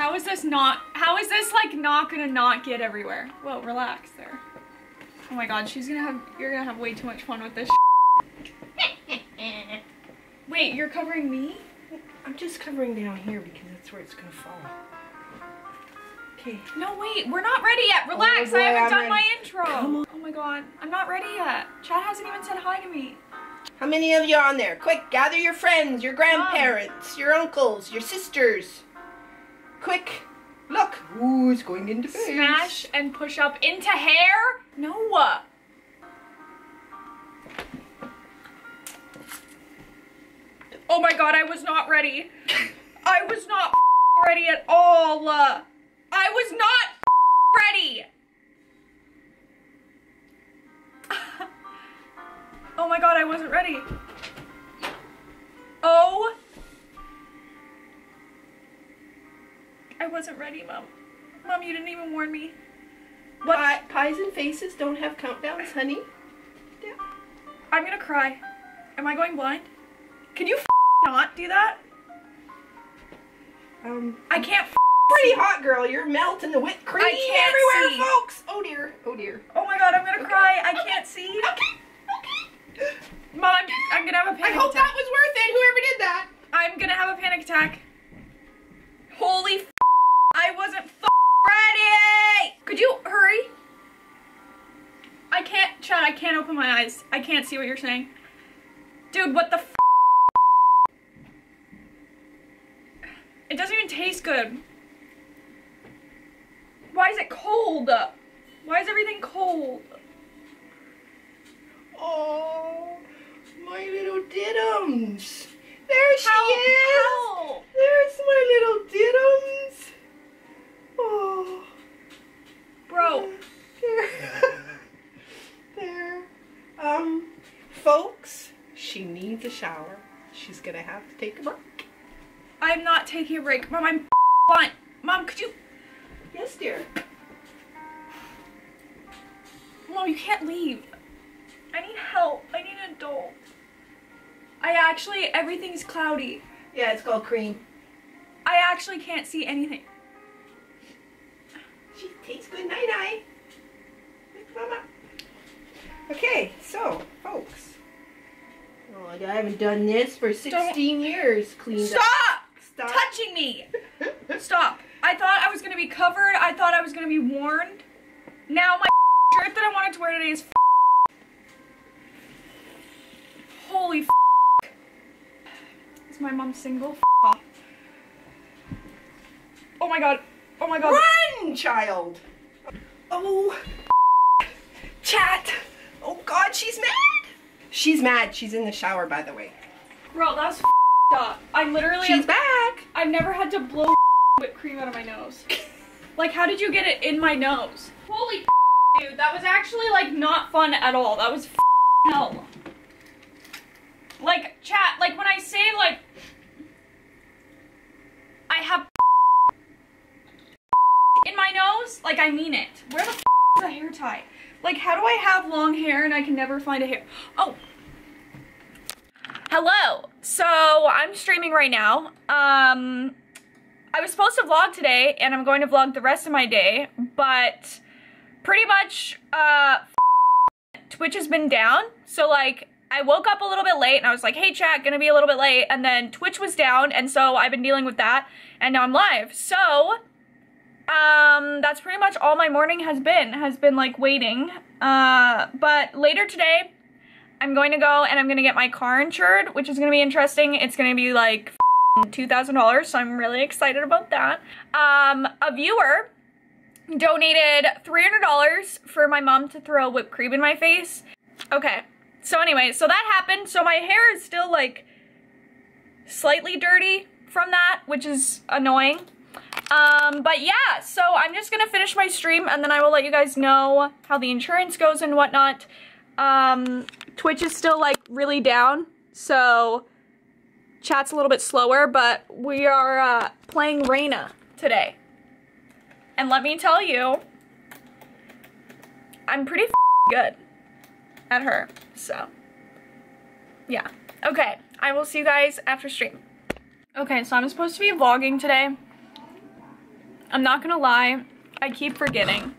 How is this not, how is this like not gonna not get everywhere? Whoa, relax there. Oh my god, she's gonna have, you're gonna have way too much fun with this shit. Wait, you're covering me? I'm just covering down here because that's where it's gonna fall. Okay. No, wait, we're not ready yet. Relax, oh boy, I haven't done my intro. Come on. Oh my god, I'm not ready yet. Chad hasn't even said hi to me. How many of you are on there? Quick, gather your friends, your grandparents, your uncles, your sisters. Quick, look. Ooh, it's going into face. Smash and push up into hair? No. Oh my god, I was not ready. I was not ready at all. I was not ready. Oh my god, I wasn't ready. Oh. I wasn't ready, Mom. Mom, you didn't even warn me. What? Pies and faces don't have countdowns, honey. Yeah. I'm gonna cry. Am I going blind? Can you not do that? I can't pretty hot, girl. You're melting the whipped cream everywhere, folks. Oh dear. Oh dear. Oh my god, I'm gonna cry. I can't see. Okay. Mom, I'm gonna have a panic attack. I hope that was worth it, whoever did that. I'm gonna have a panic attack. Holy f***, I wasn't f***ing ready! Could you hurry? I can't, Chad, I can't open my eyes. I can't see what you're saying. Dude, what the f***? It doesn't even taste good. Why is it cold? Why is everything cold? Oh, my little diddums. There she is. Help. There's my little diddums. Oh. Bro. There. Folks, she needs a shower. She's going to have to take a break. I'm not taking a break. Mom, I'm blind. Mom, could you? Yes, dear. Mom, you can't leave. I need help. I need an adult. I actually, everything's cloudy. Yeah, it's called cream. I actually can't see anything. She takes good night-night. Mama. Okay, so, folks. Oh, I haven't done this for 16 years. Cleaned up. Stop! Stop touching me! Stop. I thought I was going to be covered. I thought I was going to be warned. Now my shirt that I wanted to wear today is holy f***. Is my mom single? F*** off. Oh my god. Oh my god. Run, child! Oh. Chat. Oh god, she's mad. She's mad. She's in the shower, by the way. Girl, that's f***ed up. I literally... She's back. I've never had to blow whipped cream out of my nose. Like, how did you get it in my nose? Holy f***, dude. That was actually, like, not fun at all. That was f***ing hell. Like, chat, like, when I say, like, I have in my nose, like, I mean it. Where the f*** is a hair tie? Like, how do I have long hair and I can never find a hair? Oh. Hello. So, I'm streaming right now. I was supposed to vlog today, and I'm going to vlog the rest of my day, but pretty much, Twitch has been down, so, like, I woke up a little bit late and I was like, hey chat, gonna be a little bit late, and then Twitch was down, and so I've been dealing with that, and now I'm live. So, that's pretty much all my morning has been like waiting, but later today, I'm going to go and I'm gonna get my car insured, which is gonna be interesting. It's gonna be like $2,000, so I'm really excited about that. A viewer donated $300 for my mom to throw whipped cream in my face. Okay. So anyway, so that happened. So my hair is still like slightly dirty from that, which is annoying. But yeah, so I'm just gonna finish my stream and then I will let you guys know how the insurance goes and whatnot. Twitch is still like really down, so chat's a little bit slower, but we are playing Reyna today. And let me tell you, I'm pretty f***ing good at her, so yeah. Okay, I will see you guys after stream. Okay, so I'm supposed to be vlogging today, I'm not gonna lie, I keep forgetting.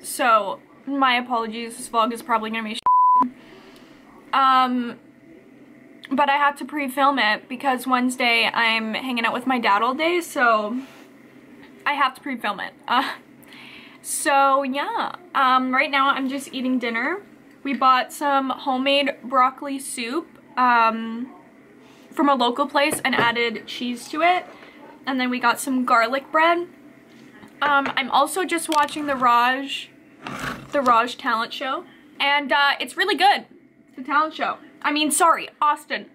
So, my apologies, this vlog is probably gonna be shit. But I had to pre-film it because Wednesday I'm hanging out with my dad all day, so I have to pre-film it. So yeah, right now I'm just eating dinner. We bought some homemade broccoli soup from a local place and added cheese to it. And then we got some garlic bread. I'm also just watching the Raj talent show, and it's really good, the talent show. I mean, sorry, Austin.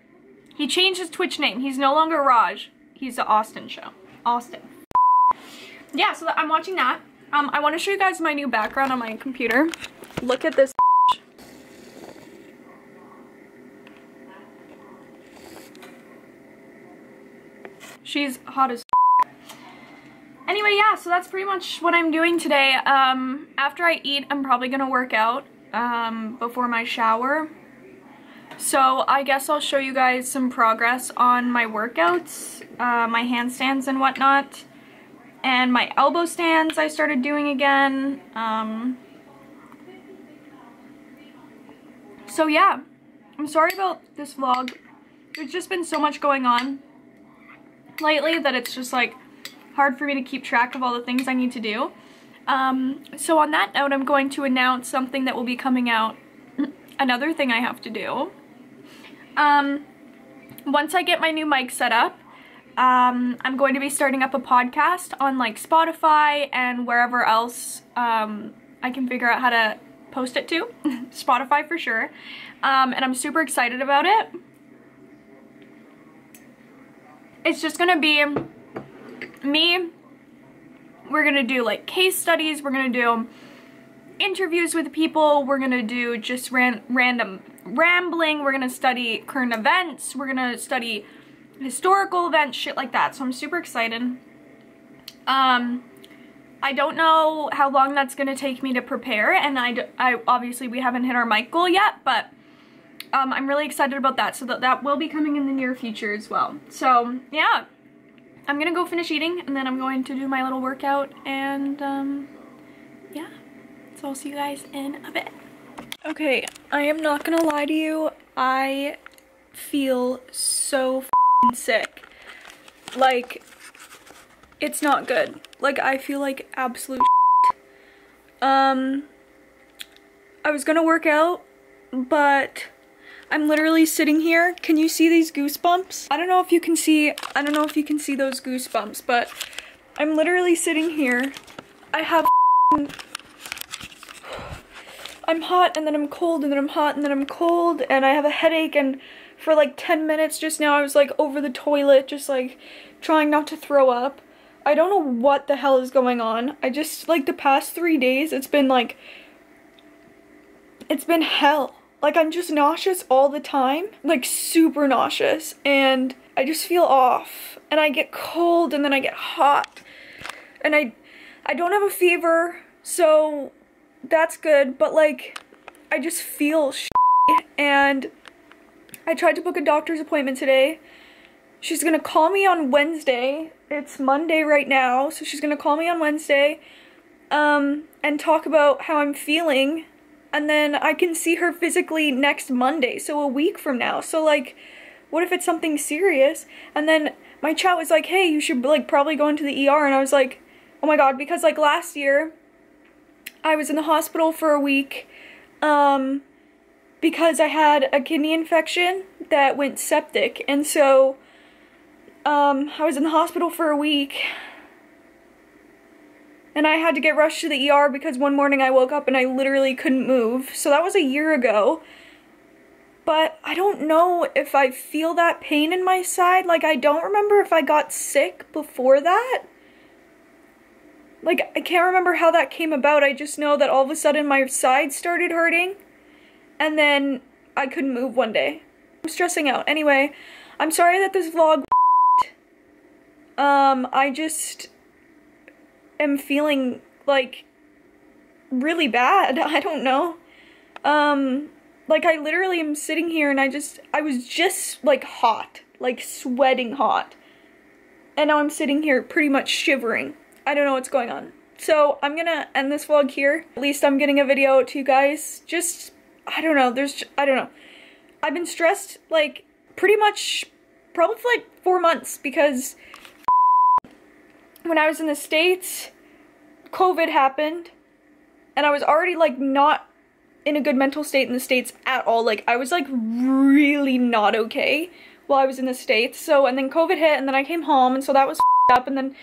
He changed his Twitch name. He's no longer Raj. He's the Austin show. Austin. Yeah, so I'm watching that. I want to show you guys my new background on my computer. Look at this. She's hot as anyway, yeah, so that's pretty much what I'm doing today. After I eat, I'm probably gonna work out before my shower. So I guess I'll show you guys some progress on my workouts, my handstands and whatnot. And my elbow stands I started doing again. So yeah, I'm sorry about this vlog. There's just been so much going on lately that it's just like hard for me to keep track of all the things I need to do. So on that note, I'm going to announce something that will be coming out, another thing I have to do. Once I get my new mic set up, I'm going to be starting up a podcast on like Spotify and wherever else I can figure out how to post it to. Spotify for sure. And I'm super excited about it. It's just gonna be me. We're gonna do like case studies, we're gonna do interviews with people, we're gonna do just random rambling, we're gonna study current events, we're gonna study historical events, shit like that. So I'm super excited. I don't know how long that's gonna take me to prepare, and I obviously we haven't hit our mic goal yet, but I'm really excited about that, so that will be coming in the near future as well. So yeah, I'm gonna go finish eating, and then I'm going to do my little workout, and yeah, so I'll see you guys in a bit. Okay, I am not gonna lie to you, I feel so f***ing sick. Like, it's not good. Like, I feel like absolute shit. I was gonna work out, but I'm literally sitting here. Can you see these goosebumps? I don't know if you can see those goosebumps, but I'm literally sitting here. I'm hot, and then I'm cold, and then I'm hot, and then I'm cold, and I have a headache, and for like 10 minutes just now I was like over the toilet, just like trying not to throw up. I don't know what the hell is going on. I just, like, the past 3 days, it's been hell. Like, I'm just nauseous all the time, like super nauseous, and I just feel off, and I get cold, and then I get hot, and I don't have a fever, so that's good, but like, I just feel shit, and I tried to book a doctor's appointment today. She's gonna call me on Wednesday. It's Monday right now, so she's gonna call me on Wednesday, and talk about how I'm feeling. And then I can see her physically next Monday, so a week from now. So, like, what if it's something serious? And then my chat was like, hey, you should, like, probably go into the ER. And I was like, oh my god, because, like, last year I was in the hospital for a week because I had a kidney infection that went septic. And so I was in the hospital for a week. And I had to get rushed to the ER because one morning I woke up and I literally couldn't move. So that was a year ago. But I don't know if I feel that pain in my side. Like, I don't remember if I got sick before that. Like, I can't remember how that came about. I just know that all of a sudden my side started hurting. And then I couldn't move one day. I'm stressing out. Anyway, I'm sorry that this vlog I just am feeling like really bad. I don't know. Like, I literally am sitting here and I was just like hot, like sweating hot. And now I'm sitting here pretty much shivering. I don't know what's going on. So I'm gonna end this vlog here. At least I'm getting a video to you guys. Just, I don't know, I don't know. I've been stressed like pretty much probably for like 4 months because when I was in the States, COVID happened and I was already like not in a good mental state in the States at all. Like I was like really not okay while I was in the States. So, and then COVID hit and then I came home and so that was up and then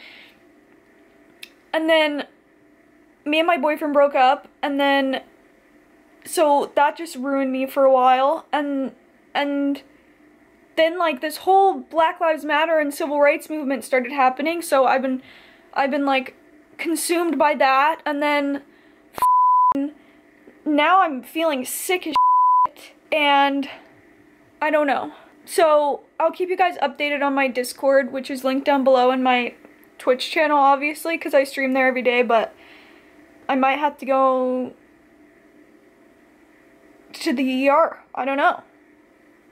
me and my boyfriend broke up, and then so that just ruined me for a while, and then like this whole Black Lives Matter and civil rights movement started happening, so I've been like consumed by that, and then now I'm feeling sick as shit, and I don't know. So I'll keep you guys updated on my Discord, which is linked down below, in my Twitch channel, obviously, because I stream there every day, but I might have to go to the ER. I don't know.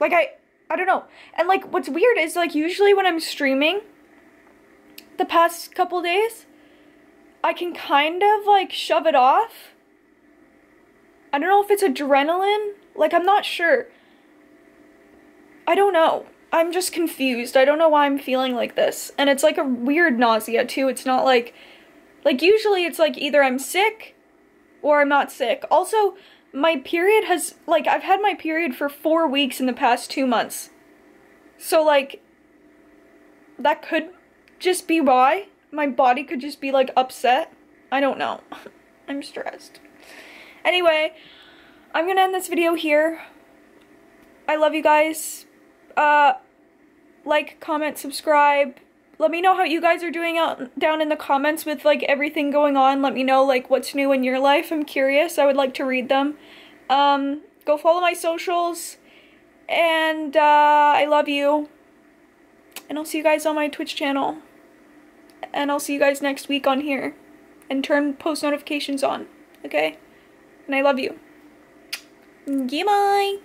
Like, I don't know. And, like, what's weird is, like, usually when I'm streaming the past couple days, I can kind of, like, shove it off. I don't know if it's adrenaline. Like, I'm not sure. I don't know. I'm just confused. I don't know why I'm feeling like this. And it's like a weird nausea too. It's not like usually it's like either I'm sick or I'm not sick. Also, my period has, like, I've had my period for 4 weeks in the past 2 months. So like, that could just be why. My body could just be like upset. I don't know. I'm stressed. Anyway, I'm gonna end this video here. I love you guys. Like, comment, subscribe. Let me know how you guys are doing out down in the comments with like everything going on. Let me know like what's new in your life. I'm curious. I would like to read them. Go follow my socials, and I love you, and I'll see you guys on my Twitch channel, and I'll see you guys next week on here, and turn post notifications on, okay? And I love you. Goodbye.